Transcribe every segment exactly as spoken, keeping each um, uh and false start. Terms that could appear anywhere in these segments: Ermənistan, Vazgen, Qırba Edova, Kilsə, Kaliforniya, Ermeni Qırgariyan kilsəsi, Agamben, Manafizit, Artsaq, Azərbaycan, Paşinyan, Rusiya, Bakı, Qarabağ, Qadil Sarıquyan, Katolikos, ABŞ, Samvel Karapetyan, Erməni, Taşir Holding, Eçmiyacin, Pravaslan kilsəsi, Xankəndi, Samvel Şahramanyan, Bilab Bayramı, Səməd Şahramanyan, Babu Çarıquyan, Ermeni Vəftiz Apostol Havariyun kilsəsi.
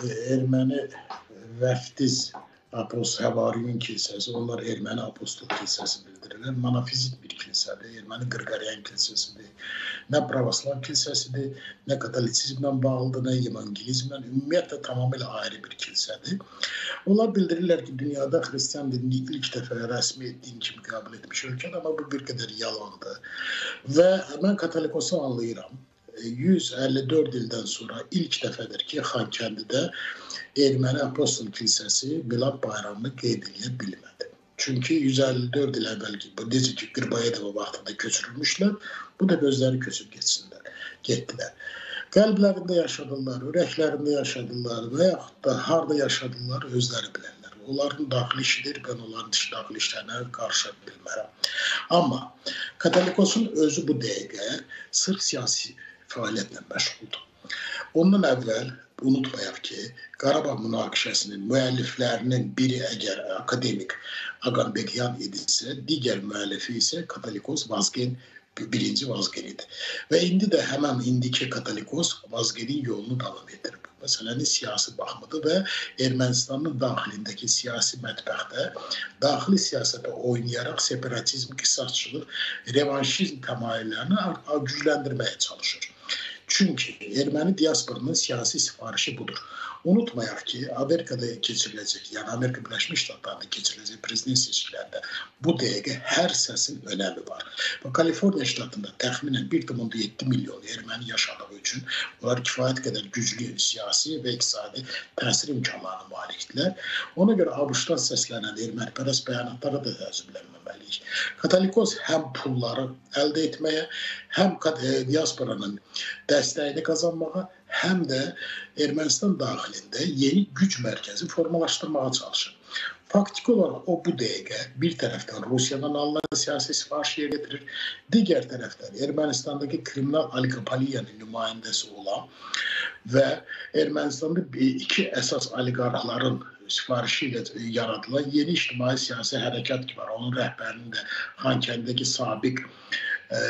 Ermeni Vəftiz Apostol Havariyun kilsəsi, onlar Ermeni Apostol kilsəsi bildirirlər. Manafizit bir kilsədir, Ermeni Qırgariyan kilsəsidir. Nə Pravaslan kilsəsidir, nə katolisizmlə bağlıdır, nə evangelizmlə, ümumiyyətlə tamamilə ayrı bir kilsədir. Onlar bildirirlər ki, dünyada xristiyan dinini ilk dəfə rəsmi din kimi qəbul etmiş ölkədir, amma bu bir qədər yalandır. Və mən katolikosu anlayıram. yüz əlli dörd ildən sonra ilk dəfədir ki, Xankəndidə Erməni Apostol Kilsəsi Bilab Bayramını qeyd edə bilmədi. Çünki yüz əlli dörd il əvvəlki, necə ki, Qırba Edova vaxtında köçürülmüşlər, bu da gözləri köçüb getsinlər, getdilər. Qəlblərində yaşadılar, ürəklərində yaşadılar və yaxud da harada yaşadılar, özləri bilirlər. Onların daxili işidir, ben onların dışı daxili işlərinə qarşı bilmərəm. Amma katolikosun özü bu dəqiqə sırf siyasi fəaliyyətlə məşğuldur. Ondan əvvəl unutmayaq ki, Qarabağ münaqişəsinin müəlliflərinin biri əgər akademik Agamben idisə, digər müəllifi isə katolikos Vazgen, birinci Vazgen idi. Və indi də həmən indiki katolikos Vazgenin yolunu davam etdirib. Məsələnin siyasi baxımıdır və Ermənistanın daxilindəki siyasi mətbəxtə daxili siyasətə oynayaraq separatizm, qisasçılıq, revanşizm təmayillərini gücləndirməyə çalışır. Çünki Erməni diasporunun siyasi sifarişi budur. Unutmayaq ki, Amerikada keçiriləcək, yəni Amerika Birləşmiş Ştatlarında keçiriləcək prezident seçkilərində bu dəqiqə hər səsin önəmi var. Və Kaliforniya ştatında təxminən bir nöqtə yeddi milyon erməni yaşadığı üçün onlar kifayət qədər güclü siyasi və iqtisadi təsir imkanlarına malikdirlər. Ona görə ABŞ-dan səslənən ermənipərəst bəyanatlara da təəccüblənməməliyik. Katolikos həm pulları əldə etməyə, həm diasporanın dəstəyini qazanmağa, həm də Ermənistan daxilində yeni güc mərkəzi formalaşdırmağa çalışır. Faktiki olaraq o bu dəqiqə bir tərəfdən Rusiyadan alınan siyasi sifariş yer getirir, digər tərəfdən Ermənistandakı kriminal oliqopoliyanın nümayəndəsi olan və Ermənistanda iki əsas oliqarxların sifarişi ilə yaradılan yeni ictimai siyasi hərəkat ki var. Onun rəhbərinin də Xankəndidəki sabiq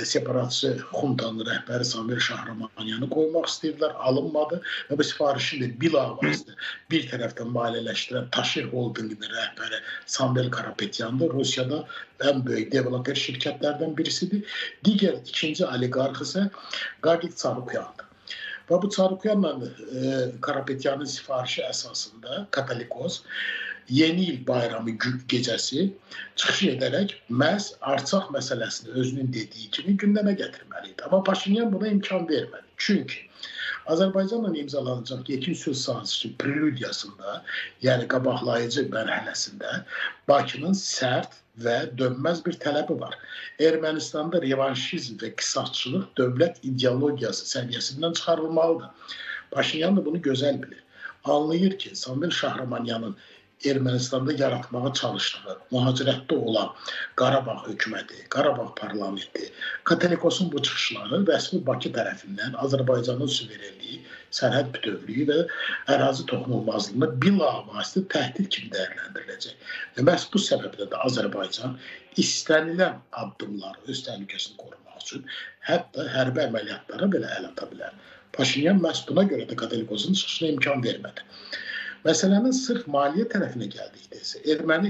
separatçı xuntanın rəhbəri Səməd Şahramanyanı qoymaq istəyirlər, alınmadı və bu sifarişi də bilavasitə bir tərəfdən maliyyələşdirən Taşir Holdingin rəhbəri Samvel Karapetyan da Rusiyada ən böyük developer şirkətlərdən birisidir. Digər ikinci oliqarx isə Qadil Sarıquyandır. Babu Çarıquyanla Karapetyanın sifarişi əsasında katolikos Yeni il bayramı gecəsi çıxış edərək məhz Artsaq məsələsini özünün dediyi kimi gündəmə gətirməli idi. Amma Paşinyan buna imkan vermədi. Çünki Azərbaycanla imzalanacaq yekun sülh sazişi prelüdiyasında, yəni qabaqlayıcı mərhələsində Bakının sərt və dönməz bir tələbi var. Ermənistanda revanşizm və qisasçılıq dövlət ideologiyası səviyyəsindən çıxarılmalıdır. Paşinyan da bunu gözəl bilir. Anlayır ki, Samvel Şahramanyanın Ermənistanda yaratmağa çalışdığı, mühacirətdə olan Qarabağ hökuməti, Qarabağ parlamenti, Katolikosun bu çıxışları rəsmi Bakı tərəfindən Azərbaycanın suverenliyi, sərhəd bütövlüyü və ərazi toxunulmazlığına bilavasitə təhdid kimi dəyərləndiriləcək. Və məhz bu səbəbdə də Azərbaycan istənilən addımları öz təhlükəsini qorumaq üçün hətta hərbi əməliyyatlara belə əl ata bilər. Paşinyan məhz buna görə də Katolikosun çıxışına imkan vermədi. Məsələnin sırf maliyyə tərəfinə gəldikdə isə erməni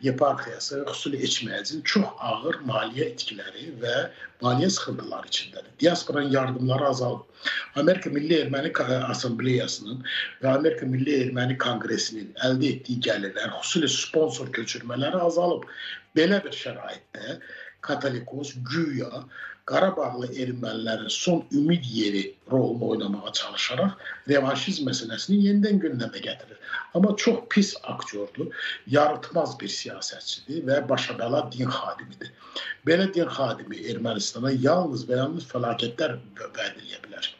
yeparxiyası, xüsusilə Eçmiyacin çox ağır maliyyə itkiləri və maliyyə sıxıntıları içindədir. Diasporanın yardımları azalıb. Amerika Milli Ermeni Asambleyasının və Amerika Milli Ermeni Kongresinin əldə etdiyi gəlirlər, xüsusilə sponsor köçürmələri azalıb. Belə bir şəraitdə katolikos güya Qarabağlı ermənilərin son ümid yeri rolunu oynamağa çalışaraq revanşizm məsələsini yenidən gündəmə gətirir. Amma çox pis aktyordur, yaratmaz bir siyasətçidir və başabəla din xadimidir. Belə din xadimi Ermənistana yalnız və yalnız fəlakətlər vəd edə bilər.